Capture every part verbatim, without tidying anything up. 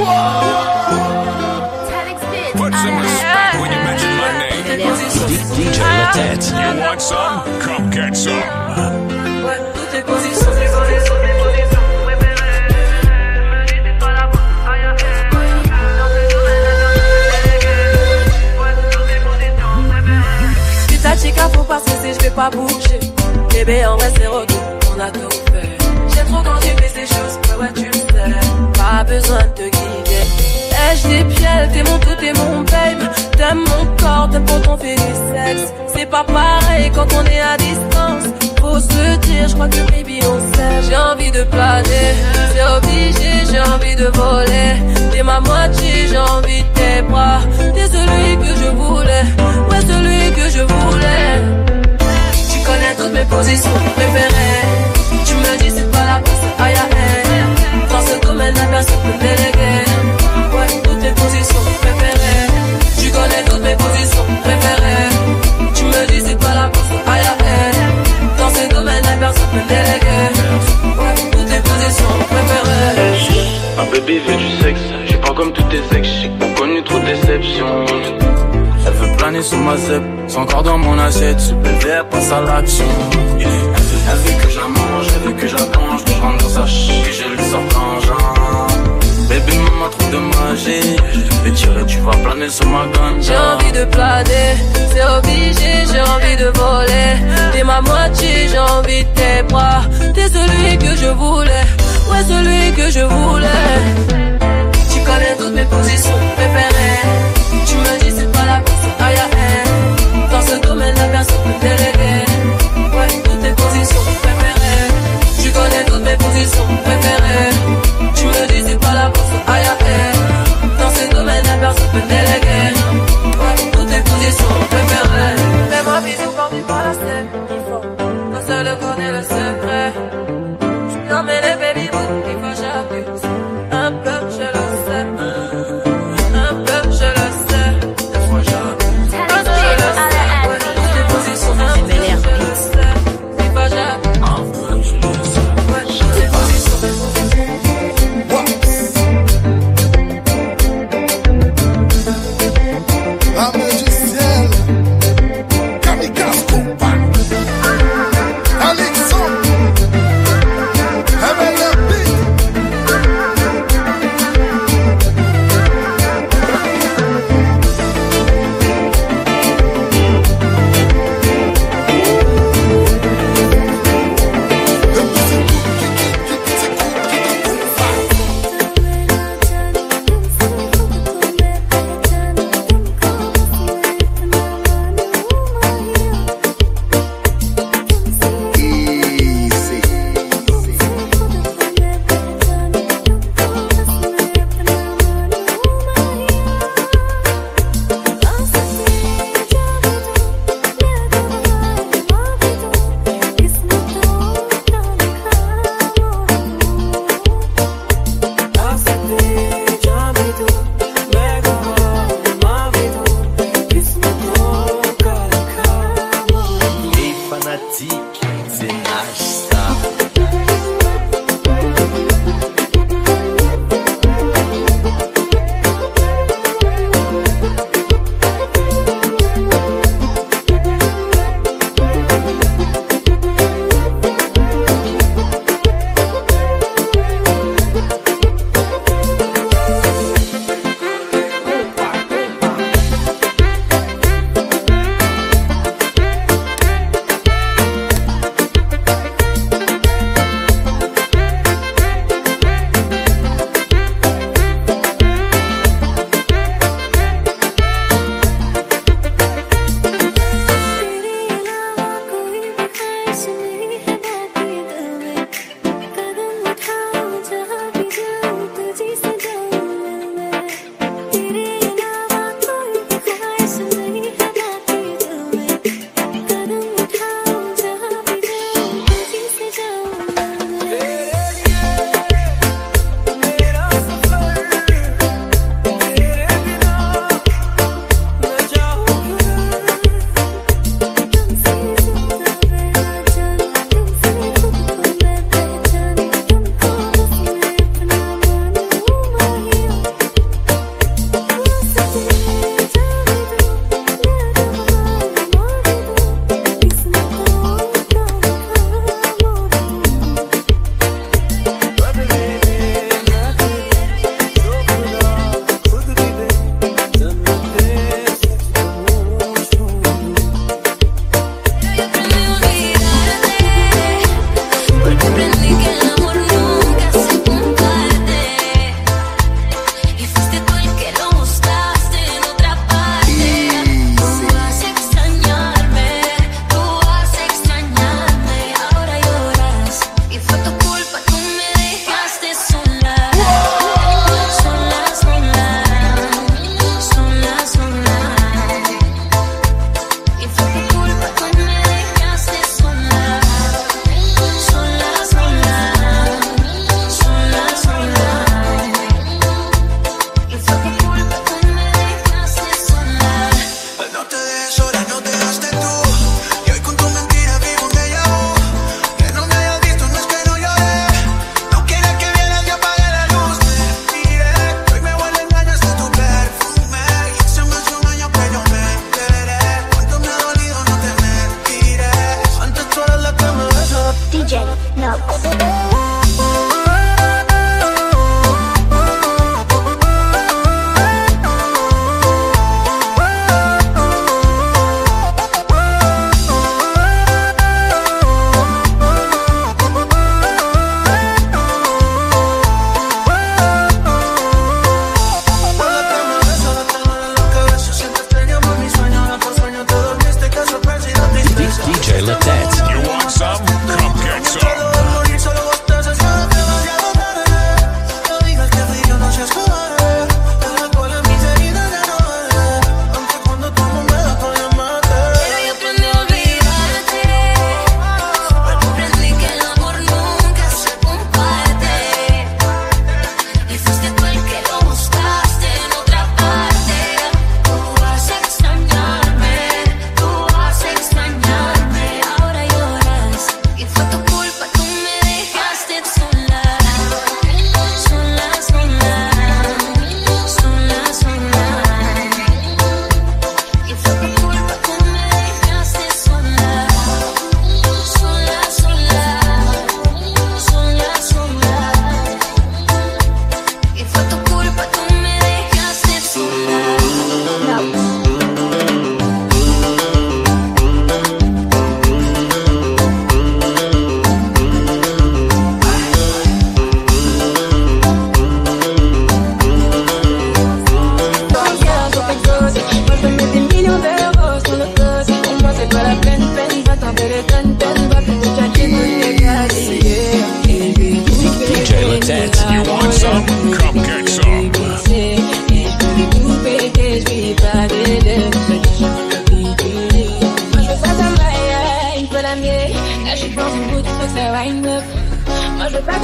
Put some respect when you mention my name. D J La Tête. You want some? Come get some. Faut passer si je vais pas bouger. Bébé, en vrai, c'est retour, on a tout fait. J'ai trop quand tu fais ces choses, ouais, ouais, tu le sais. Pas besoin de te guider. Eh, je t'ai pièle, t'es mon tout, t'es mon babe. T'aimes mon corps, t'aimes quand on fait du sexe. C'est pas pareil quand on est à distance. Faut se dire, je crois que baby, on sait. J'ai envie de planer, c'est obligé, j'ai envie de voler. T'es ma moitié, j'ai envie de tes bras. T'es celui que je voulais, ouais, celui que je voulais. Toutes mes positions préférées. Tu me dis c'est pas la place à y'a haine. Dans ce domaine la personne peut déléguer. Ouais, toutes mes positions préférées. Tu connais toutes mes positions préférées. Tu me dis c'est pas la place à y'a haine. Dans ce domaine la personne peut déléguer. Ouais, toutes mes positions préférées. Hey, ma baby veut du sexe. J'ai pas comme toutes tes ex. J'ai pas connu trop de déceptions. Elle veut planer sous ma zep, c'est encore dans mon assiette. Super vert, passe à l'action. Elle veut que je la mange, elle veut que je la plonge. Que je rentre dans sa chute, que je lui sorte l'engin. Bébé, maman trouve de magie. Je vais tirer, tu vas planer sur ma ganja. J'ai envie de planer, c'est obligé, j'ai envie de voler. T'es ma moitié, j'ai envie de tes bras. T'es celui que je voulais, ouais, celui que je voulais. Tu connais toutes mes positions préférées. Tu me dis c'est pas la personne à la haine. Dans ce domaine la personne peut déléguer. Ouais, toutes tes positions préférées. Tu connais toutes mes positions préférées. Tu me dis c'est pas la personne à la haine. Dans ce domaine la personne peut déléguer. Ouais, toutes tes positions préférées. Fais-moi bisous quand tu parles à celle qu'il faut. Toi seul connais le secret. Je suis dans mes baby-boot qu'il faut j'abuse un peu.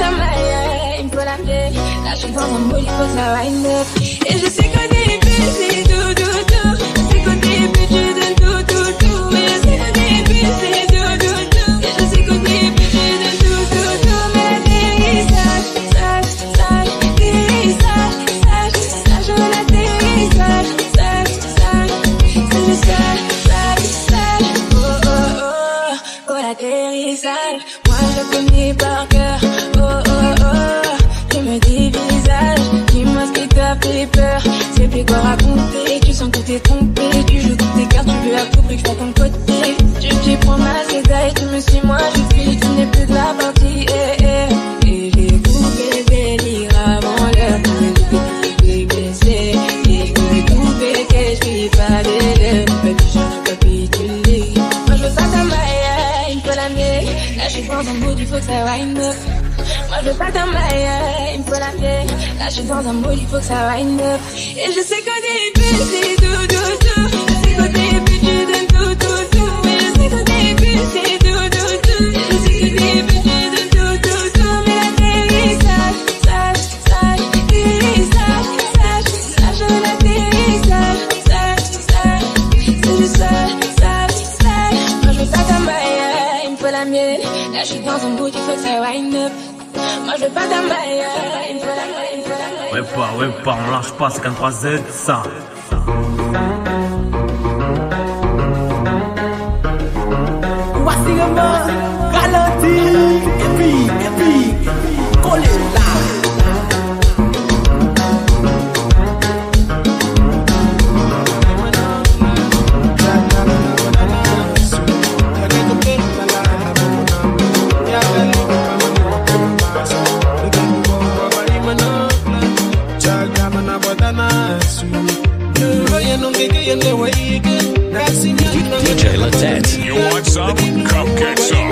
out of my life, but I'm dead. Got you from a moody cause I wind up. It's a sick of the busy, do, do, do. Sick of the bitches and do, do, do. It's a sick of the busy, do, do, do. It's a sick of the bitches and do, do, do. My thing is such, such, such. Thing is such, such, such. When I think is such, such, such. Such, such, such, such. Oh, oh, oh. Quand la terre est sale, moi je connais par cœur. C'est plus quoi raconter, tu sens que t'es trompé. Tu joues toutes tes cartes, tu veux à tout prix que je sois ton côté. Tu t'y prends ma sédaille, tu me suis moi, je suis. Tu n'es plus de la partie, eh, eh. Et j'ai coupé des délires avant l'heure. Je suis blessé, et j'ai coupé que je suis pas d'élève. Mais tu cherches à capituler. Moi je veux pas ta maille, il faut la mienne. Là je suis dans un bout, il faut que ça wind up. Moi je veux pas ta maille, il faut la mienne. Là, je suis dans un mood, il faut que ça wind up. Et je sais qu'on est busy, tout, tout, tout. Je sais qu'on est busy, tout, tout, tout. Mais je sais qu'on est busy, tout, tout, tout. Je sais qu'on est busy, tout, tout, tout. Mais la terre est sage, sage, sage. Terre est sage, sage, sage. La terre est sage, sage, sage. C'est juste sage, sage, sage. Moi, je veux pas ta maille, il me faut la mienne. Là, je suis dans un mood, il faut que ça wind up. Moi, je veux pas ta maille, il me faut la mienne. Ouais pas, ouais pas, on lâche pas, cinquante-trois Z, ça. Voici le mot, ralenti, et puis, et puis, collé D J La Tête. You want some? Come get some.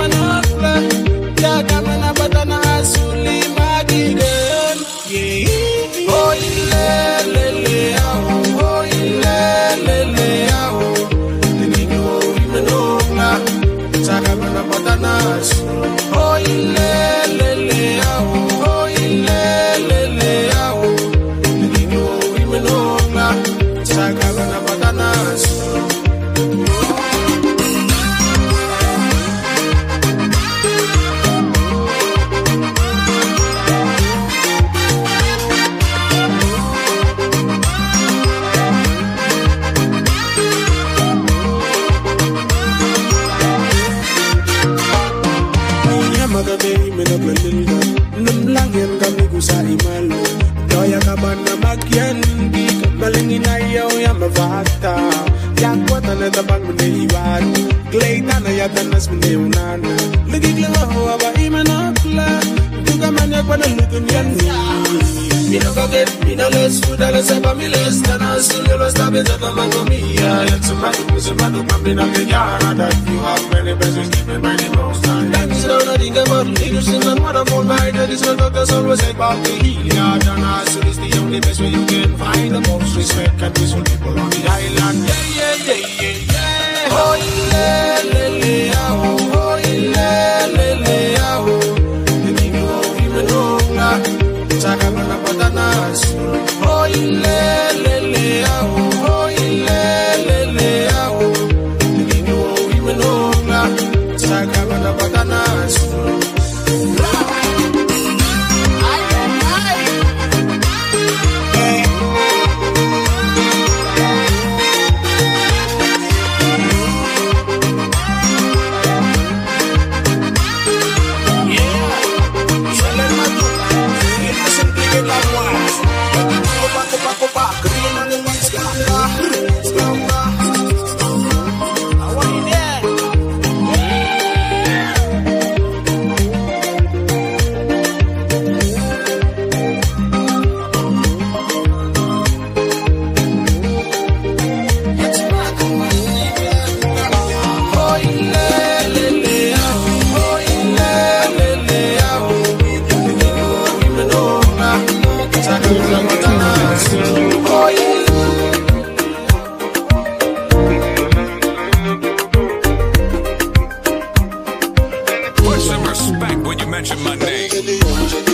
Respect when you mention my name.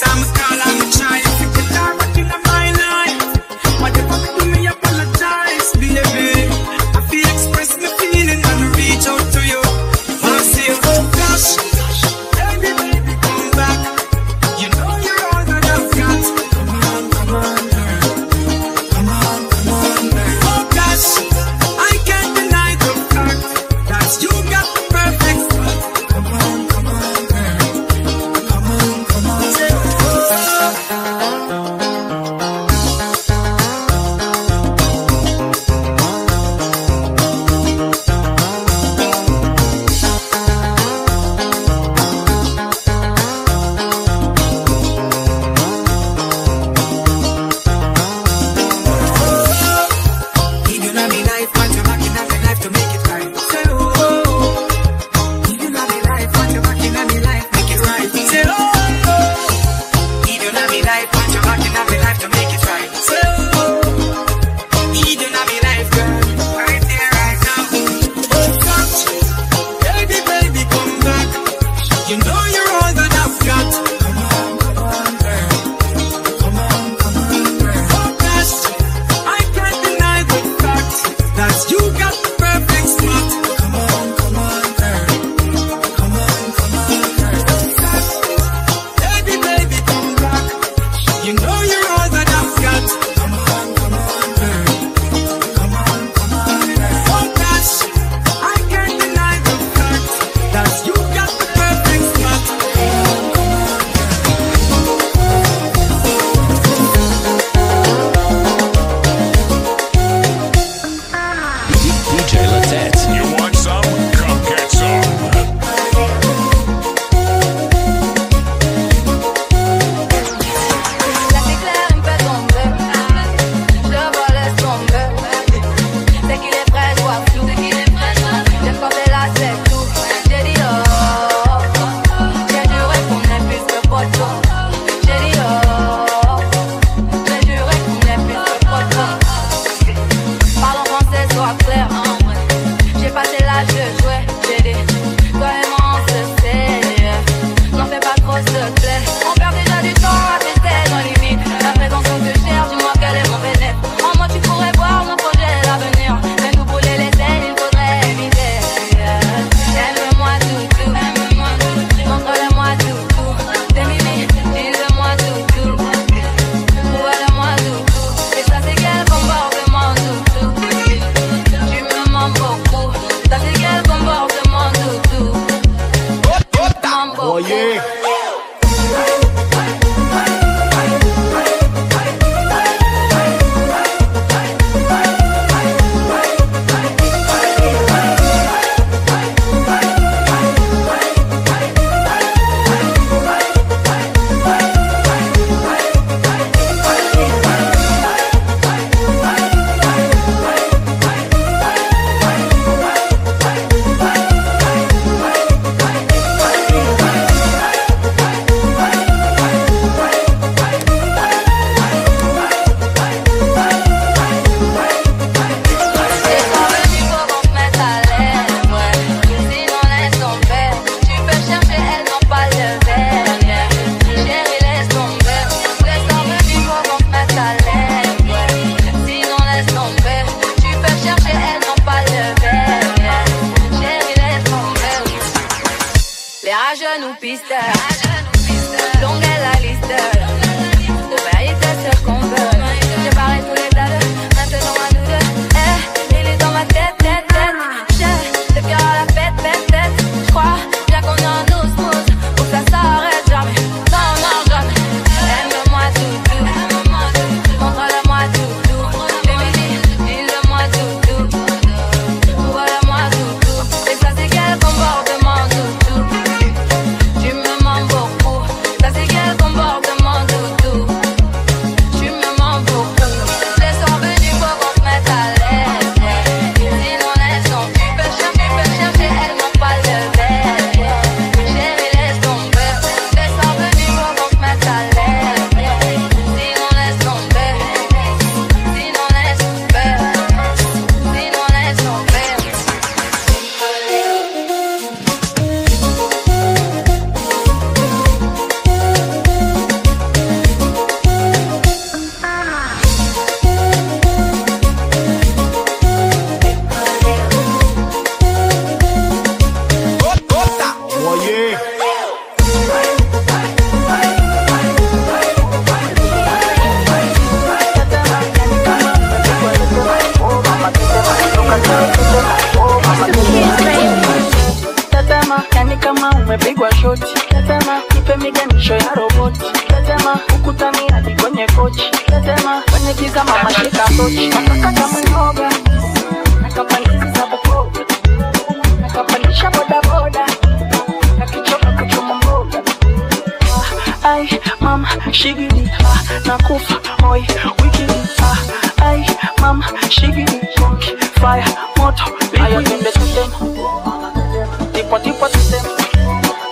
Some a mama, take a touch. Maka kama noga, nakapanizi za boboda, nakapanisha boda boda, nakichoka kuchoma mboga. Ay, mama, shigili, nakufa, oi, wikili. Ay, mama, shigili, monkey, fire, moto, ligili. Tipo, tipo, tipo. Oh,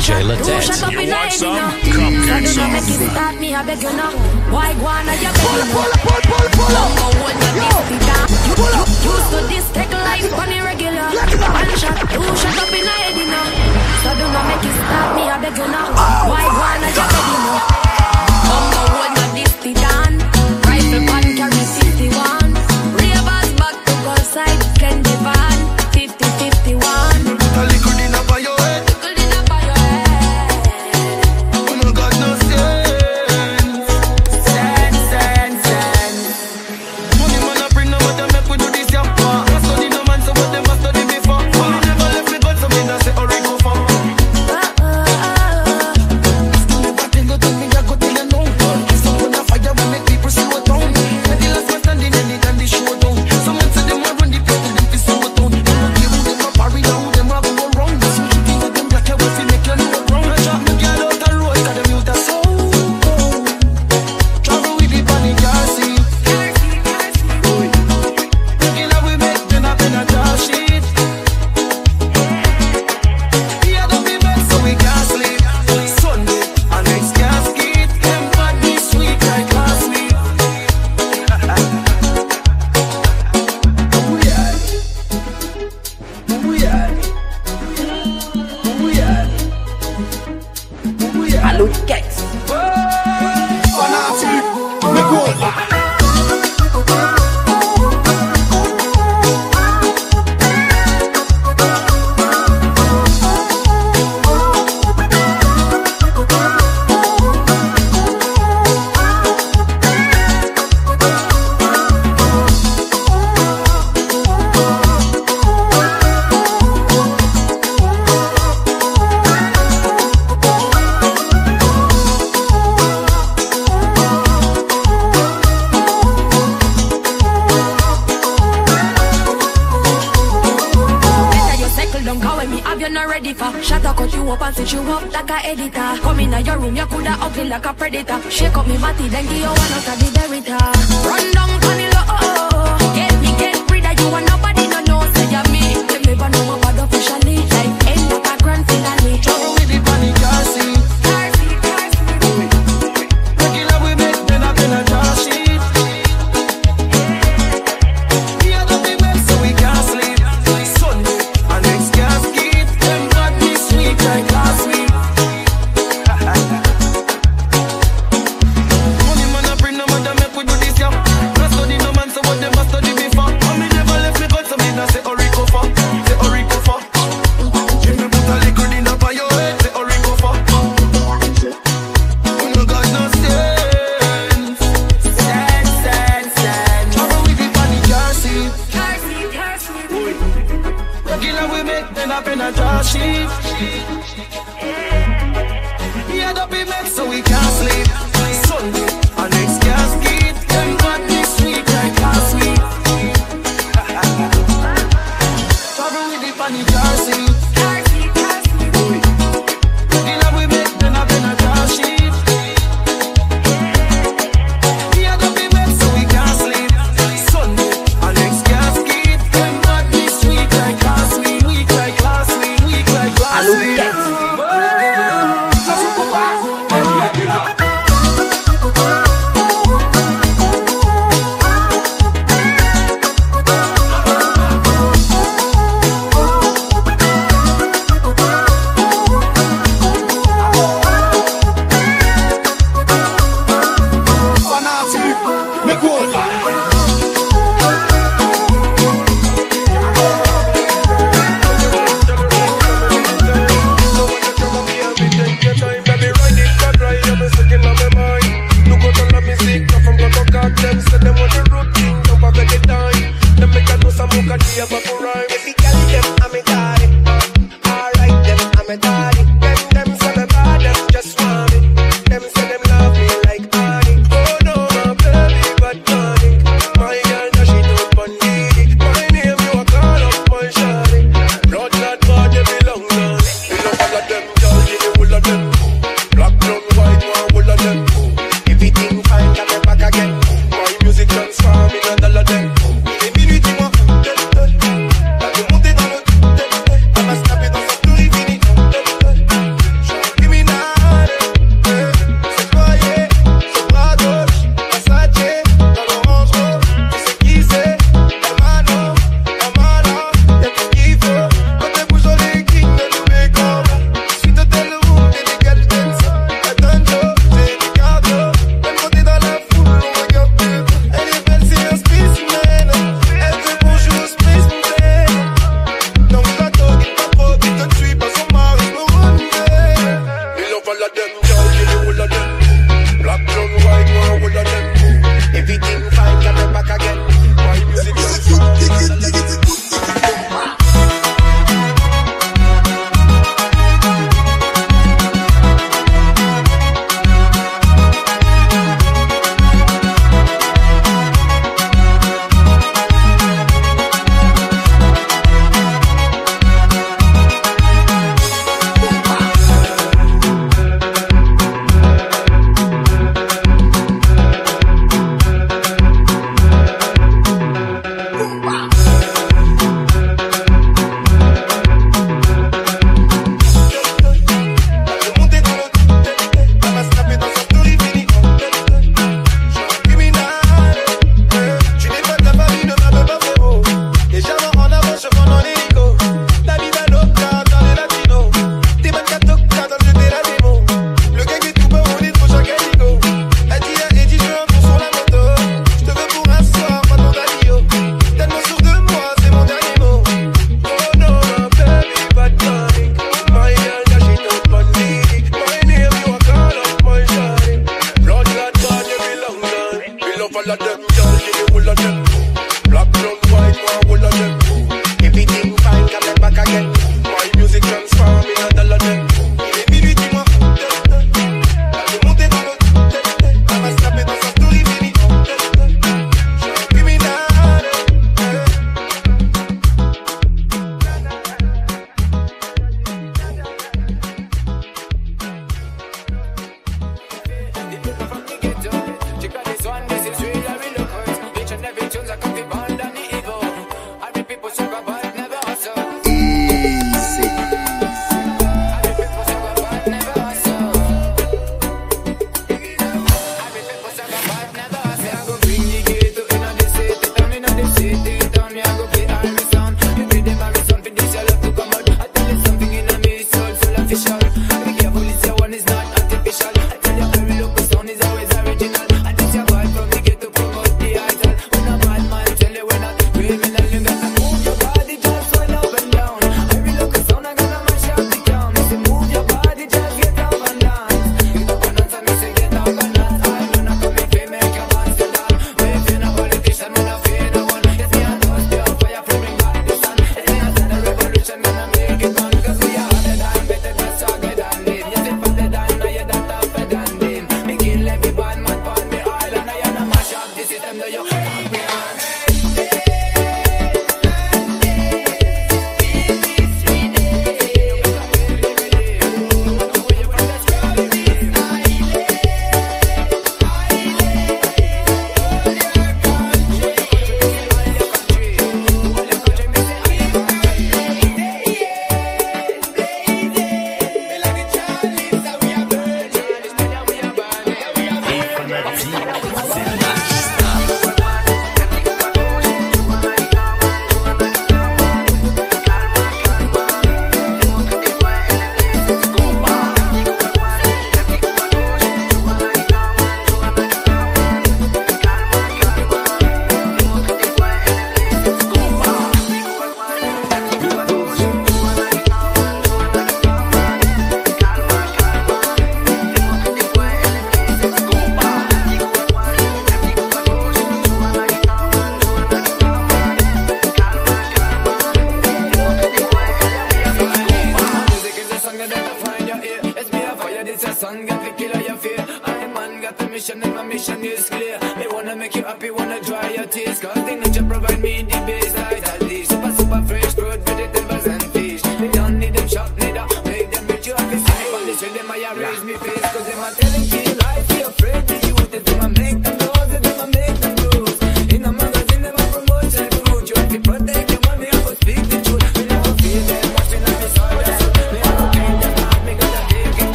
D J La Tête. You want some? Cupcake sauce. Why guana ya pull up, pull up, pull up, pull up. You pull up, used to this take like funny regular. One shot, two shot up in a head now. So do not make it stop me, I beg you now. Why guana ya pull up? Mama want my this be done. Rifle one carry fifty-one. Ravers back to call side can divide. Allô, official. Be careful, it's your one, it's not artificial. I tell you every local sound is always original. I teach your vibe from the ghetto, promote the idol. When a bad man tell you we're not criminal, you gotta move your body just swell up and down. Every local sound I gotta mash up the town. I say move your body, just get up and dance. You don't want to me, say get up and dance. I'm gonna come and pay, make your man stand up. When you feel a politician, when I feel a one. Yes, me and us, they're on fire, flaming by the sun. Yes, me and the revolution, gonna make it fun.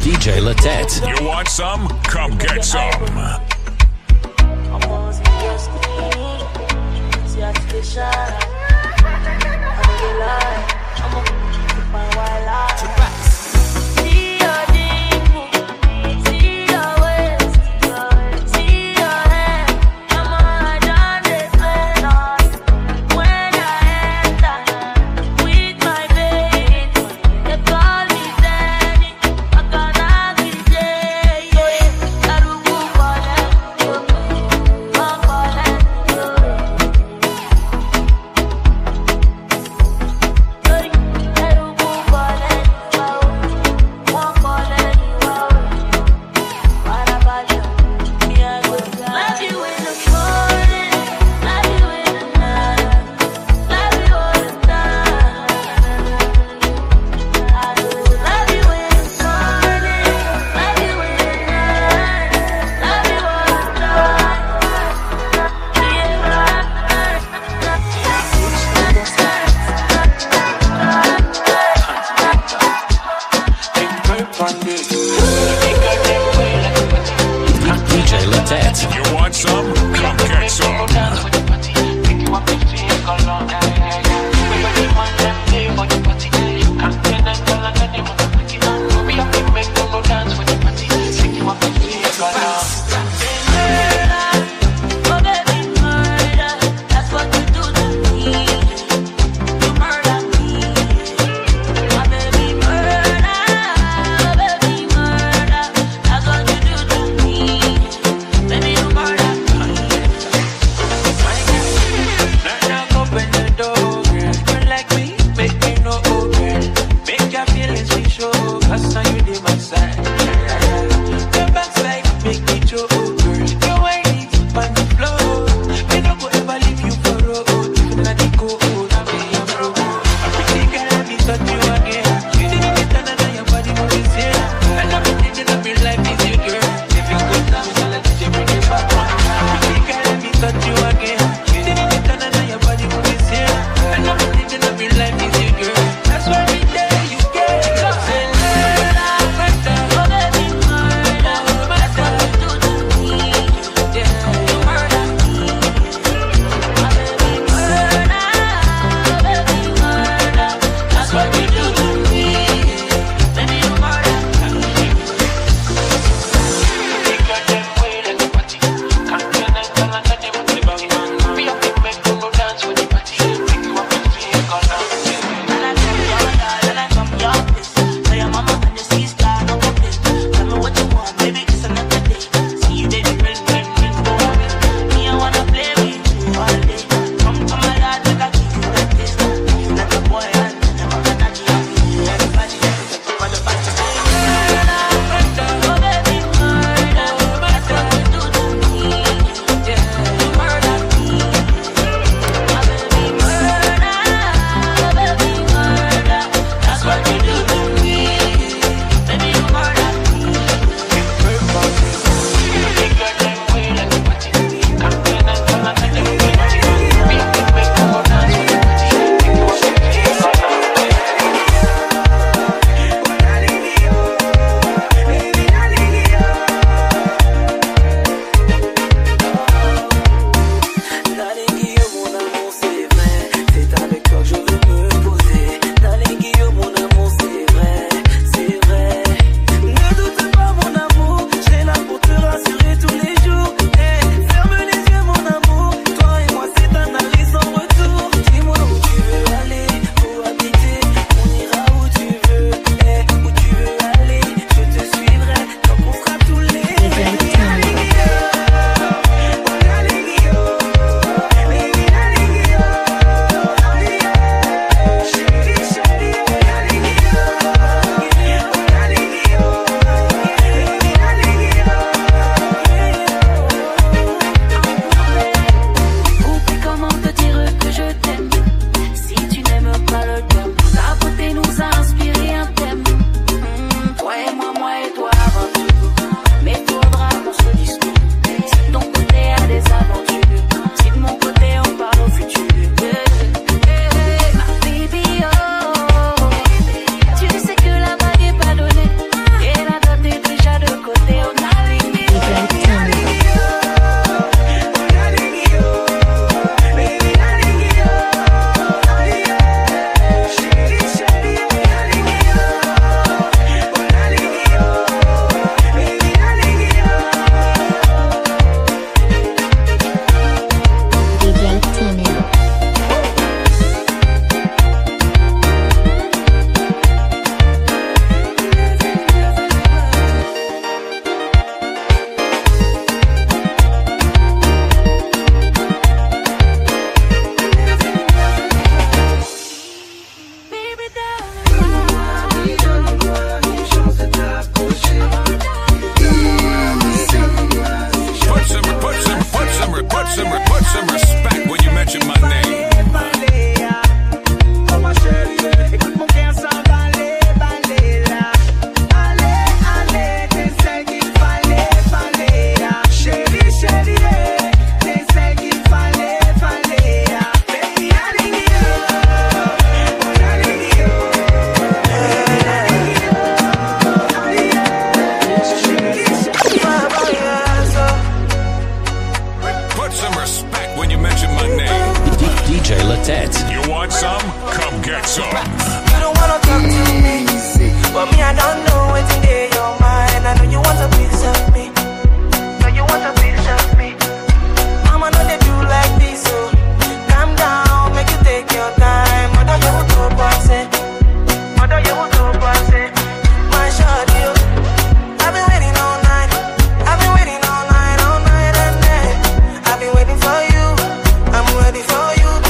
D J La Tête. You want some? Come get some. Put some respect when you mention my name. D J La Tête. You want some? Come get some. You don't wanna talk to me, but me I don't know what's in your mind. I know you want a piece of me. No, you want a piece of me. I'ma know they do like this, so calm down, make you take your time. Mother, you will do bossy. Mother, you will do bossy. My shot, you. I've been waiting all night. I've been waiting all night, all night and night. I've been waiting for you. I'm ready for you. I've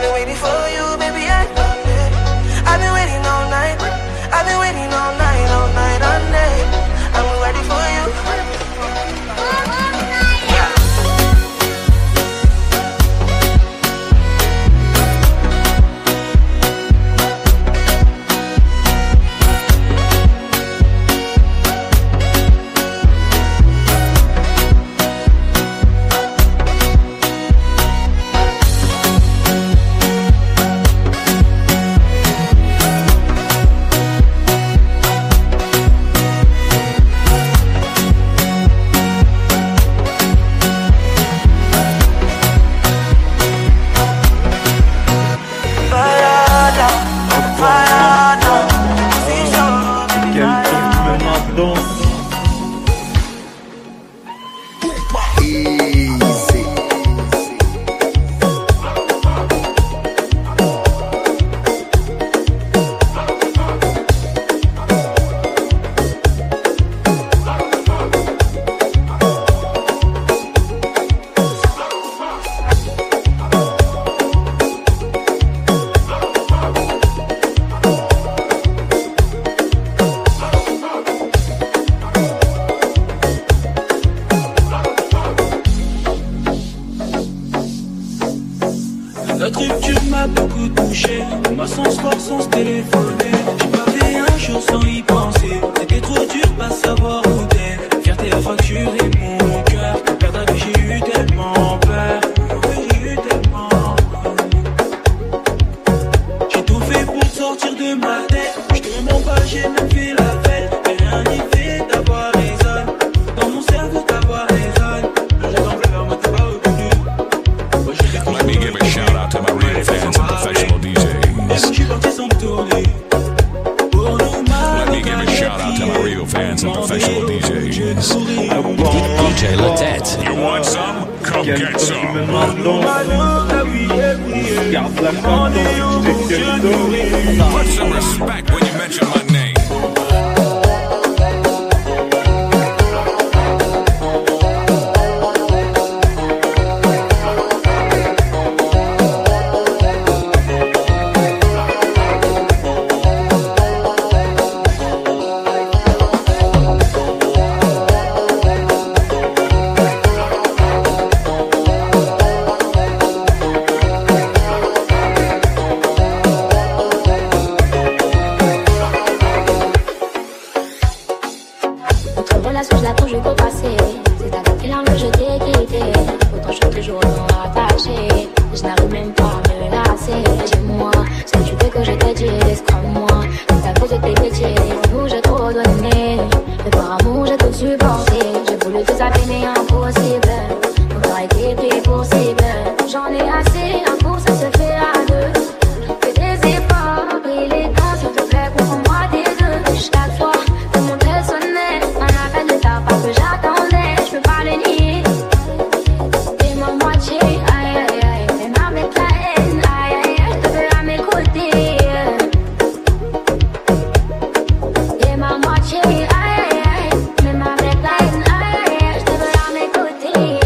been waiting for you, baby, I love it. I've been waiting all night. I've been waiting all night, all night, all night. I'm ready for you. Notre rupture m'a beaucoup touché, moi sans sport, sans se téléphoner. J'ai parlé un jour sans y penser, c'était trop dur de pas savoir où t'es. Fierté a fracturé mon cœur, perdre à que j'ai eu tellement peur. J'ai eu tellement peur. J'ai tout fait pour sortir de ma tête, je te mens pas, j'ai même fait la fête. J'ai rien y fait, ta voix résonne, dans mon cerveau ta voix résonne. J'attends plus vers moi, t'es pas au bout du. Let me give a shout out to my real fans and professional D Js. Let me give a shout out to my real fans and professional D Js. D J La Tête. You want some? Come get some. Put some respect when you mention my name. C'est à quel angle je t'ai quitté, autant je suis toujours non attaché. même pas me lasser. Dis-moi ce que tu veux que je te dise, crois-moi. C'est à cause de tes bêtises où j'ai trop donné. Mais par amour j'ai tout supporté. J'ai voulu tout saper mais impossible. Mon corps était pris pour cible. J'en ai assez, un coup ça se fait à deux. Fais des efforts, prie les gants s'il te plaît, comprends-moi des deux. Chaque fois que mon tel sonnait, un appel de ta part que j'attendais, je peux pas le nier. T'es ma moitié, aïe aïe aïe, même avec la haine, aïe aïe aïe, je te veux à mes côtés. T'es ma moitié, aïe aïe aïe, même avec la haine, aïe aïe aïe, je te veux à mes côtés.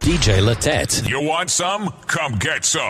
D J La Tête. You want some? Come get some.